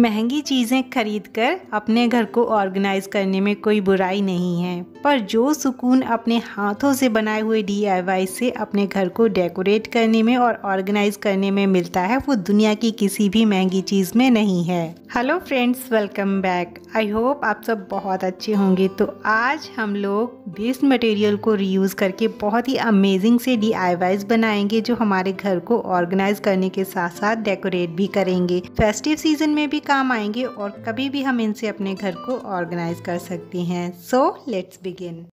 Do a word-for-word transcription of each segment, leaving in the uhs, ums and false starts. महंगी चीज़ें खरीदकर अपने घर को ऑर्गेनाइज करने में कोई बुराई नहीं है, पर जो सुकून अपने हाथों से बनाए हुए डी आई वाई से अपने घर को डेकोरेट करने में और ऑर्गेनाइज करने में मिलता है वो दुनिया की किसी भी महंगी चीज़ में नहीं है। Hello friends, welcome back. I hope आप सब बहुत अच्छे होंगे। तो आज हम लोग वेस्ट मटेरियल को रीयूज़ करके बहुत ही अमेजिंग से डी आई वाईज बनाएंगे जो हमारे घर को ऑर्गेनाइज करने के साथ साथ डेकोरेट भी करेंगे, फेस्टिव सीजन में भी काम आएंगे और कभी भी हम इनसे अपने घर को ऑर्गेनाइज कर सकते हैं। So let's begin.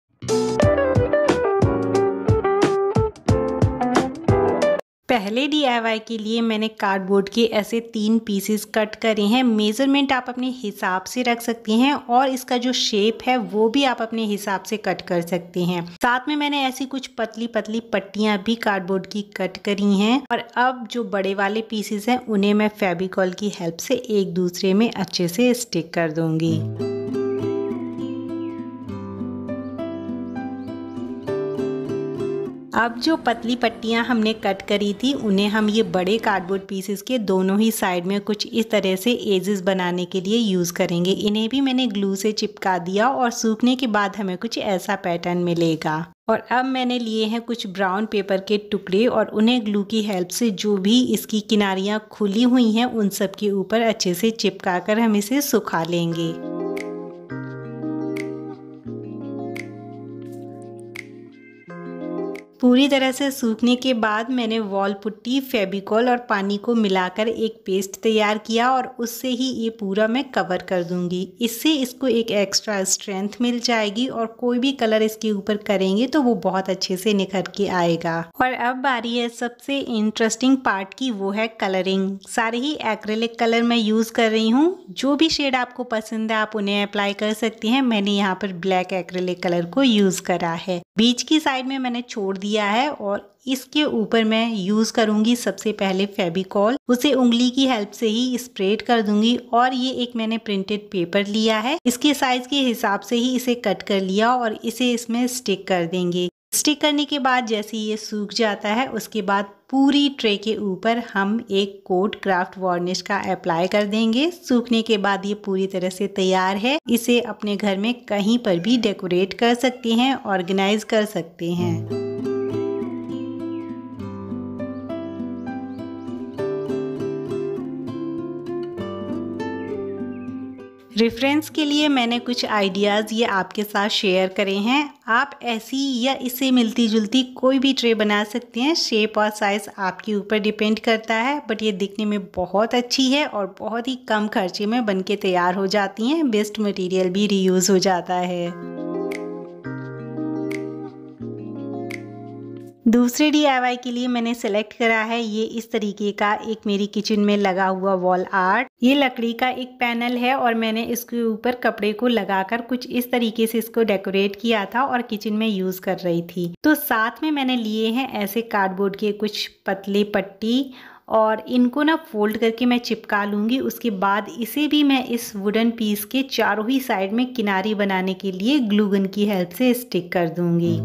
पहले डी आई वाई के लिए मैंने कार्डबोर्ड के ऐसे तीन पीसेस कट करे हैं। मेज़रमेंट आप अपने हिसाब से रख सकते हैं और इसका जो शेप है वो भी आप अपने हिसाब से कट कर सकते हैं। साथ में मैंने ऐसी कुछ पतली पतली पट्टियां भी कार्डबोर्ड की कट करी हैं और अब जो बड़े वाले पीसेस हैं उन्हें मैं फेविकॉल की हेल्प से एक दूसरे में अच्छे से स्टिक कर दूँगी। अब जो पतली पट्टियां हमने कट करी थी उन्हें हम ये बड़े कार्डबोर्ड पीसेस के दोनों ही साइड में कुछ इस तरह से एजेस बनाने के लिए यूज़ करेंगे। इन्हें भी मैंने ग्लू से चिपका दिया और सूखने के बाद हमें कुछ ऐसा पैटर्न मिलेगा। और अब मैंने लिए हैं कुछ ब्राउन पेपर के टुकड़े और उन्हें ग्लू की हेल्प से जो भी इसकी किनारियाँ खुली हुई हैं उन सब के ऊपर अच्छे से चिपका कर हम इसे सुखा लेंगे। पूरी तरह से सूखने के बाद मैंने वॉल पुट्टी, फेविकॉल और पानी को मिलाकर एक पेस्ट तैयार किया और उससे ही ये पूरा मैं कवर कर दूंगी। इससे इसको एक एक्स्ट्रा स्ट्रेंथ मिल जाएगी और कोई भी कलर इसके ऊपर करेंगे तो वो बहुत अच्छे से निखर के आएगा। और अब बारी है सबसे इंटरेस्टिंग पार्ट की, वो है कलरिंग। सारे ही एक्रेलिक कलर मैं यूज़ कर रही हूँ। जो भी शेड आपको पसंद है आप उन्हें अप्लाई कर सकती हैं। मैंने यहाँ पर ब्लैक एक्रेलिक कलर को यूज़ करा है। बीच की साइड में मैंने छोड़ दिया है और इसके ऊपर मैं यूज़ करूंगी सबसे पहले फेविकॉल। उसे उंगली की हेल्प से ही स्प्रेड कर दूंगी और ये एक मैंने प्रिंटेड पेपर लिया है, इसके साइज के हिसाब से ही इसे कट कर लिया और इसे इसमें स्टिक कर देंगे। स्टिक करने के बाद जैसे ये सूख जाता है उसके बाद पूरी ट्रे के ऊपर हम एक कोट क्राफ्ट वार्निश का अप्लाई कर देंगे। सूखने के बाद ये पूरी तरह से तैयार है। इसे अपने घर में कहीं पर भी डेकोरेट कर सकते हैं, ऑर्गेनाइज कर सकते हैं। रेफरेंस के लिए मैंने कुछ आइडियाज़ ये आपके साथ शेयर करे हैं। आप ऐसी या इससे मिलती जुलती कोई भी ट्रे बना सकते हैं। शेप और साइज़ आपके ऊपर डिपेंड करता है, बट ये दिखने में बहुत अच्छी है और बहुत ही कम खर्चे में बनके तैयार हो जाती हैं। वेस्ट मटेरियल भी रीयूज़ हो जाता है। दूसरे डी आई वाई के लिए मैंने सेलेक्ट करा है ये इस तरीके का एक मेरी किचन में लगा हुआ वॉल आर्ट। ये लकड़ी का एक पैनल है और मैंने इसके ऊपर कपड़े को लगाकर कुछ इस तरीके से इसको डेकोरेट किया था और किचन में यूज़ कर रही थी। तो साथ में मैंने लिए हैं ऐसे कार्डबोर्ड के कुछ पतले पट्टी और इनको ना फोल्ड करके मैं चिपका लूँगी। उसके बाद इसे भी मैं इस वुडन पीस के चारों ही साइड में किनारी बनाने के लिए ग्लू गन की हेल्प से स्टिक कर दूँगी।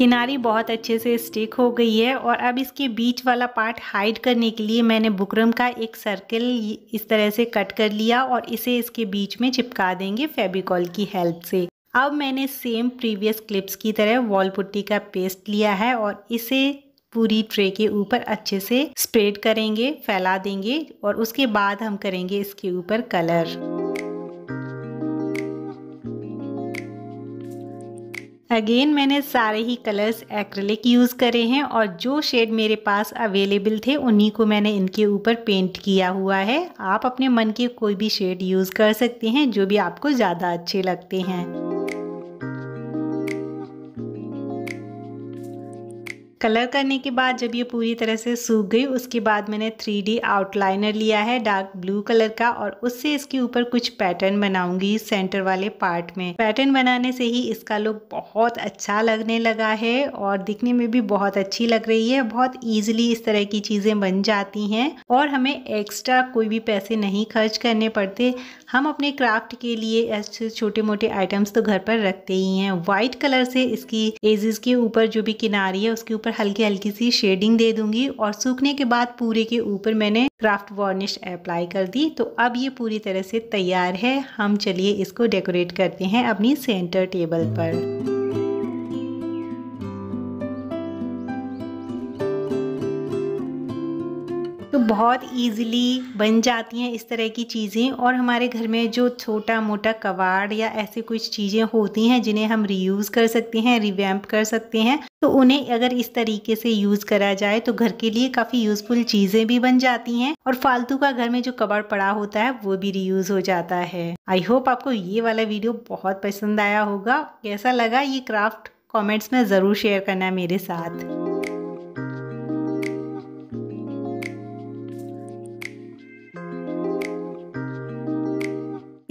किनारी बहुत अच्छे से स्टिक हो गई है और अब इसके बीच वाला पार्ट हाइड करने के लिए मैंने बुकरम का एक सर्कल इस तरह से कट कर लिया और इसे इसके बीच में चिपका देंगे फेविकॉल की हेल्प से। अब मैंने सेम प्रीवियस क्लिप्स की तरह वॉल पुट्टी का पेस्ट लिया है और इसे पूरी ट्रे के ऊपर अच्छे से स्प्रेड करेंगे, फैला देंगे और उसके बाद हम करेंगे इसके ऊपर कलर। अगेन मैंने सारे ही कलर्स एक्रेलिक यूज़ करे हैं और जो शेड मेरे पास अवेलेबल थे उन्हीं को मैंने इनके ऊपर पेंट किया हुआ है। आप अपने मन के कोई भी शेड यूज़ कर सकते हैं जो भी आपको ज़्यादा अच्छे लगते हैं। कलर करने के बाद जब ये पूरी तरह से सूख गई उसके बाद मैंने थ्री डी आउटलाइनर लिया है डार्क ब्लू कलर का और उससे इसके ऊपर कुछ पैटर्न बनाऊंगी सेंटर वाले पार्ट में। पैटर्न बनाने से ही इसका लुक बहुत अच्छा लगने लगा है और दिखने में भी बहुत अच्छी लग रही है। बहुत ईजिली इस तरह की चीज़ें बन जाती हैं और हमें एक्स्ट्रा कोई भी पैसे नहीं खर्च करने पड़ते। हम अपने क्राफ्ट के लिए ऐसे छोटे मोटे आइटम्स तो घर पर रखते ही हैं। वाइट कलर से इसकी एजेस के ऊपर जो भी किनारी है उसके ऊपर पर हल्की हल्की सी शेडिंग दे दूंगी और सूखने के बाद पूरे के ऊपर मैंने क्राफ्ट वार्निश अप्लाई कर दी। तो अब ये पूरी तरह से तैयार है। हम चलिए इसको डेकोरेट करते हैं अपनी सेंटर टेबल पर। तो बहुत इजीली बन जाती हैं इस तरह की चीज़ें। और हमारे घर में जो छोटा मोटा कबाड़ या ऐसे कुछ चीज़ें होती हैं जिन्हें हम रीयूज़ कर सकते हैं, रिवैम्प कर सकते हैं, तो उन्हें अगर इस तरीके से यूज़ करा जाए तो घर के लिए काफ़ी यूज़फुल चीज़ें भी बन जाती हैं और फालतू का घर में जो कबाड़ पड़ा होता है वो भी रीयूज़ हो जाता है। आई होप आपको ये वाला वीडियो बहुत पसंद आया होगा। कैसा लगा ये क्राफ्ट कॉमेंट्स में ज़रूर शेयर करना मेरे साथ।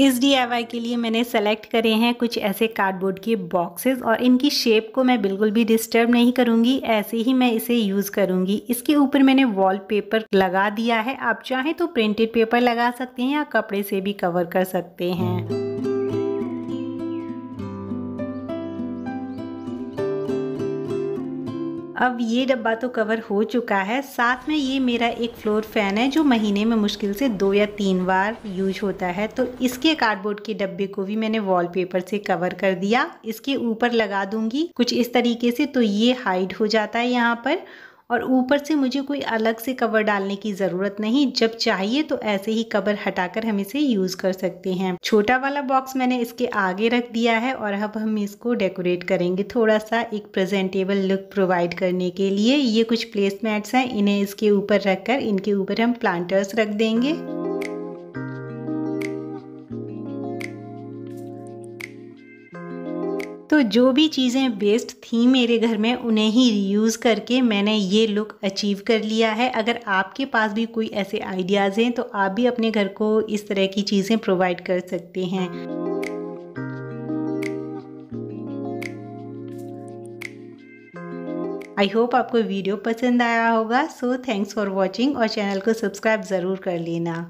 इस डी आई वाई के लिए मैंने सेलेक्ट करे हैं कुछ ऐसे कार्डबोर्ड के बॉक्सेस और इनकी शेप को मैं बिल्कुल भी डिस्टर्ब नहीं करूंगी, ऐसे ही मैं इसे यूज़ करूंगी। इसके ऊपर मैंने वॉलपेपर लगा दिया है। आप चाहें तो प्रिंटेड पेपर लगा सकते हैं या कपड़े से भी कवर कर सकते हैं। अब ये डब्बा तो कवर हो चुका है। साथ में ये मेरा एक फ्लोर फैन है जो महीने में मुश्किल से दो या तीन बार यूज होता है। तो इसके कार्डबोर्ड के डब्बे को भी मैंने वॉलपेपर से कवर कर दिया। इसके ऊपर लगा दूंगी कुछ इस तरीके से, तो ये हाइड हो जाता है यहाँ पर। और ऊपर से मुझे कोई अलग से कवर डालने की ज़रूरत नहीं, जब चाहिए तो ऐसे ही कवर हटाकर हम इसे यूज़ कर सकते हैं। छोटा वाला बॉक्स मैंने इसके आगे रख दिया है और अब हम इसको डेकोरेट करेंगे थोड़ा सा एक प्रेजेंटेबल लुक प्रोवाइड करने के लिए। ये कुछ प्लेसमेंट्स हैं, इन्हें इसके ऊपर रखकर इनके ऊपर हम प्लांटर्स रख देंगे। तो जो भी चीज़ें वेस्ट थी मेरे घर में उन्हें ही रीयूज़ करके मैंने ये लुक अचीव कर लिया है। अगर आपके पास भी कोई ऐसे आइडियाज़ हैं तो आप भी अपने घर को इस तरह की चीज़ें प्रोवाइड कर सकते हैं। आई होप आपको वीडियो पसंद आया होगा। सो थैंक्स फॉर वॉचिंग और चैनल को सब्सक्राइब ज़रूर कर लेना।